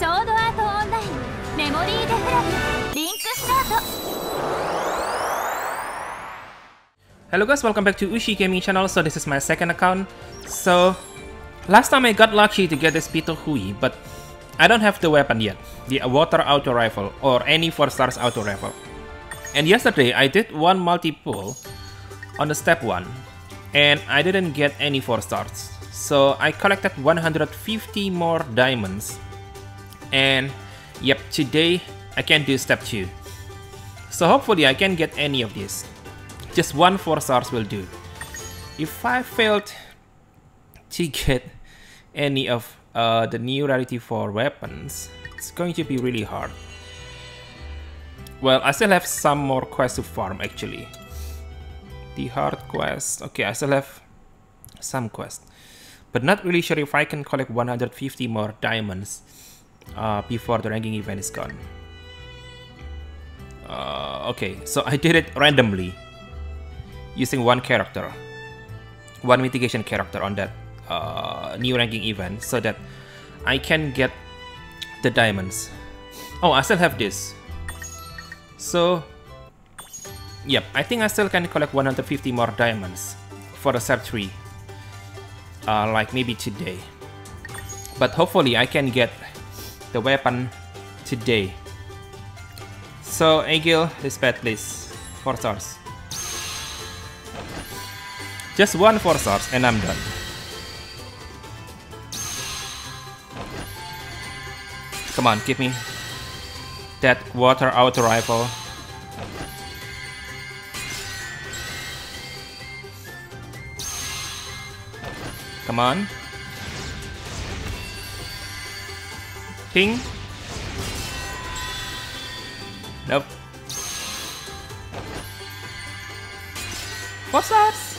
ソードアートオンラインメモリーデフラグリンクスタート. Hello guys, welcome back to Ushi Gaming Channel. So this is my second account. So last time I got lucky to get this Pito Hui, but I don't have the weapon yet, the Water Auto Rifle or any 4-stars auto rifle. And yesterday I did one multi-pull on the step 1 and I didn't get any 4-stars. So I collected 150 more diamonds, and yep, today I can do step 2. So hopefully I can get any of these. Just one 4-stars will do. If I failed to get any of the new rarity for weapons, it's going to be really hard. Well, I still have some more quests to farm actually. The hard quest, okay, I still have some quests, but not really sure if I can collect 150 more diamonds before the ranking event is gone. Okay, so I did it randomly using one character, one mitigation character on that new ranking event, so that I can get the diamonds. Oh, I still have this. So yep, I think I still can collect 150 more diamonds for the step 3, like maybe today. But hopefully I can get the weapon today. So Agil, dispatch please. 4-stars, just one 4-stars and I'm done. Come on, give me that Water Auto Rifle. Come on. Ping. Nope. 4-stars.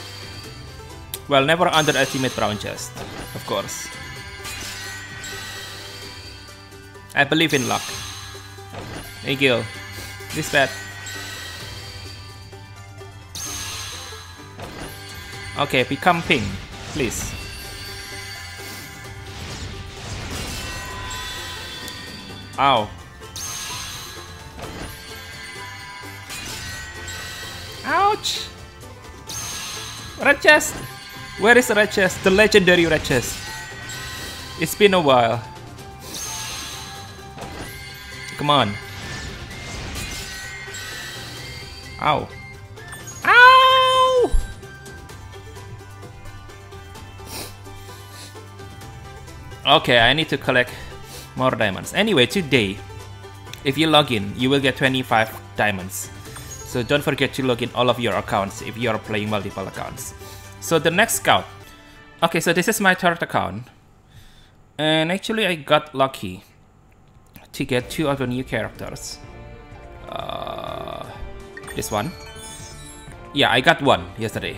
Well, never underestimate brown chest, of course. I believe in luck. Hey Gil, this bad. Okay, become ping, please. Ow. Ouch! Red chest! Where is the red chest? The legendary red chest. It's been a while. Come on. Ow. Ow! Okay, I need to collect more diamonds. Anyway, today, if you log in, you will get 25 diamonds. So don't forget to log in all of your accounts if you are playing multiple accounts. So the next scout. Okay, so this is my third account. And actually, I got lucky to get 2 other new characters. This one. Yeah, I got 1 yesterday.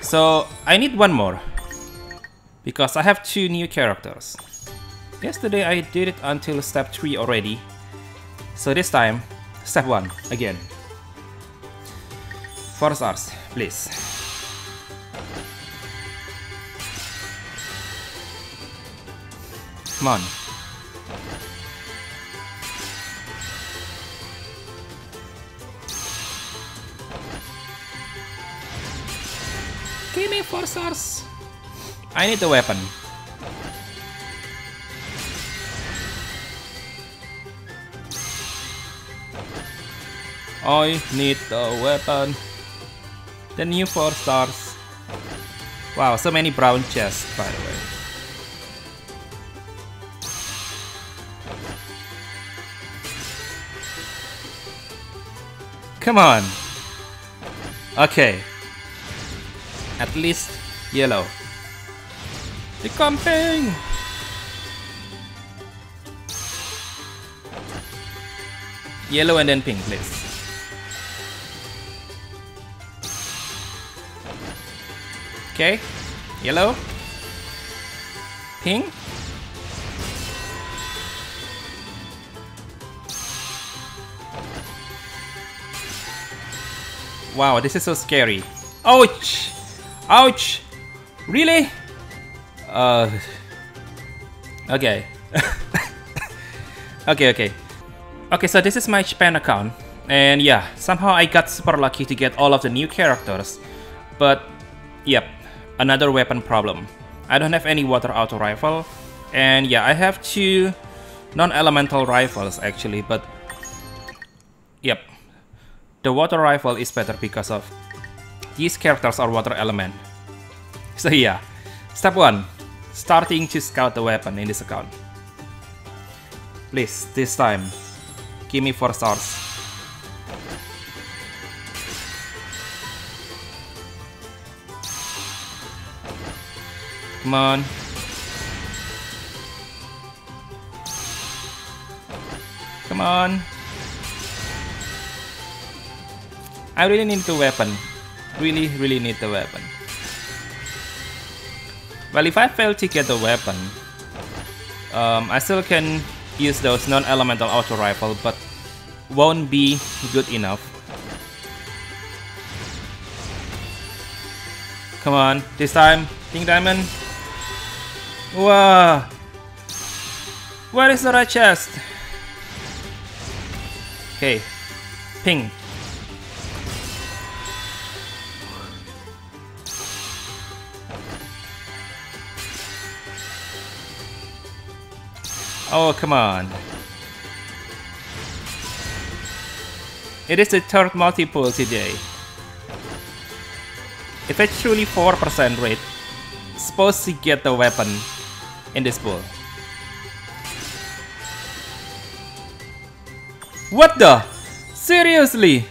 So I need 1 more because I have 2 new characters. Yesterday I did it until step 3 already. So this time, step 1 again. 4-stars, please. Come on. Give me 4-stars. I need the weapon. I need the weapon. The new 4-stars. Wow, so many brown chests, by the way. Come on. Okay. At least yellow. Become pink. Yellow and then pink, please. Okay, yellow, pink. Wow, this is so scary. Ouch! Ouch! Really? Okay. Okay, so this is my Japan account. And yeah, somehow I got super lucky to get all of the new characters. But, yep, another weapon problem. I don't have any water auto rifle. And yeah, I have two non-elemental rifles actually, but... Yep, the water rifle is better because of these characters are water element. So yeah, step 1. Starting to scout the weapon in this account. Please, this time, give me 4 stars. Come on. Come on. I really need the weapon. Really need the weapon. Well, if I fail to get the weapon, I still can use those non-elemental auto rifle, but won't be good enough. Come on, this time, Pink Diamond. Wow, where is the red chest? Okay, pink. Oh, come on. It is the 3rd multipull today. If it's truly 4% rate, supposed to get the weapon in this pull. What the? Seriously?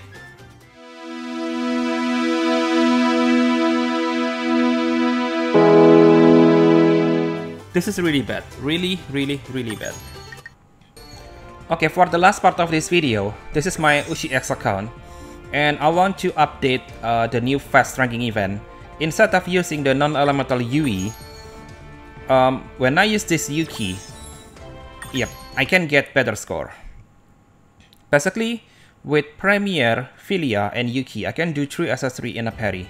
This is really bad, really bad. Okay, for the last part of this video, this is my Ushi X account, and I want to update the new fast ranking event. Instead of using the non-elemental Yui, when I use this Yuki, yep, I can get better score. Basically, with Premiere, Filia, and Yuki, I can do 3 SS3 in a parry.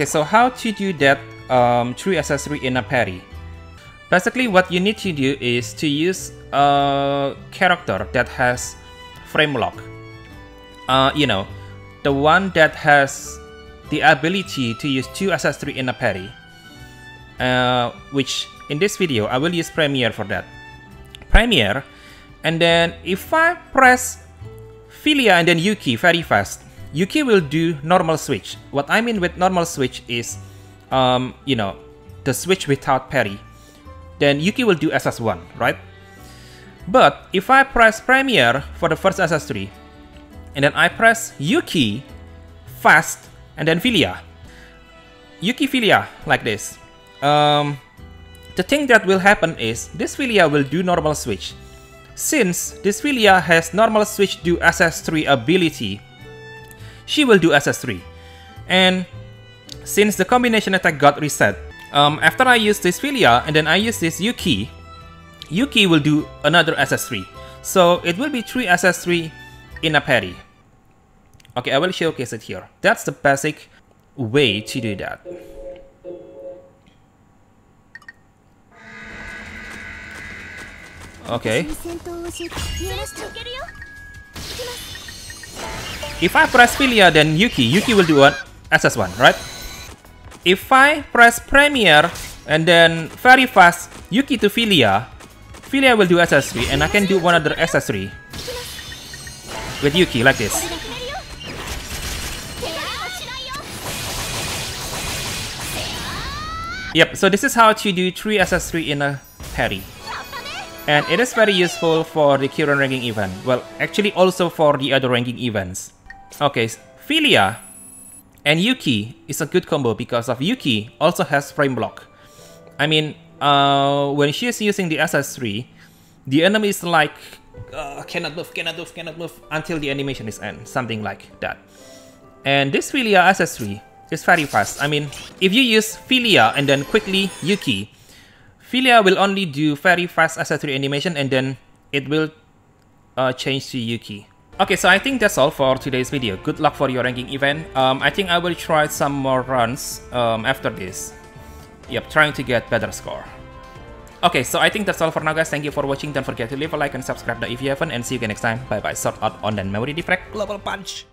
Okay, so how to do that 3 SS3 in a parry? Basically, what you need to do is to use a character that has frame lock. You know, the one that has the ability to use 2 SS3 in a parry. Which, in this video, I will use Premiere for that. Premiere, and then if I press Filia and then Yuki very fast, Yuki will do normal switch. What I mean with normal switch is, you know, the switch without parry. Then Yuki will do SS1, right? But if I press Premiere for the first SS3, and then I press Yuki, fast, and then Filia. Yuki Filia, like this. The thing that will happen is, this Filia will do normal switch. Since this Filia has normal switch do SS3 ability, she will do SS3. And since the combination attack got reset, after I use this Filia and then I use this Yuki, Yuki will do another SS3. So it will be 3 SS3 in a parry. Okay, I will showcase it here. That's the basic way to do that. Okay. If I press Filia, then Yuki will do an SS1, right? If I press Premiere and then very fast Yuki to Filia, Filia will do SS3 and I can do one other SS3 with Yuki like this. Yep, so this is how to do 3 SS3 in a parry. And it is very useful for the Kirin ranking event. Well, actually also for the other ranking events. Okay, Filia and Yuki is a good combo because of Yuki also has frame block. I mean, when she is using the SS3, the enemy is like, cannot move until the animation is end, something like that. And this Filia SS3 is very fast. I mean, if you use Filia and then quickly Yuki, Filia will only do very fast SS3 animation and then it will change to Yuki. Okay, so I think that's all for today's video. Good luck for your ranking event. I think I will try some more runs after this. Yep, trying to get better score. Okay, so I think that's all for now, guys. Thank you for watching. Don't forget to leave a like and subscribe if you haven't. And see you again next time. Bye-bye. Sort out on that memory defect. Global punch.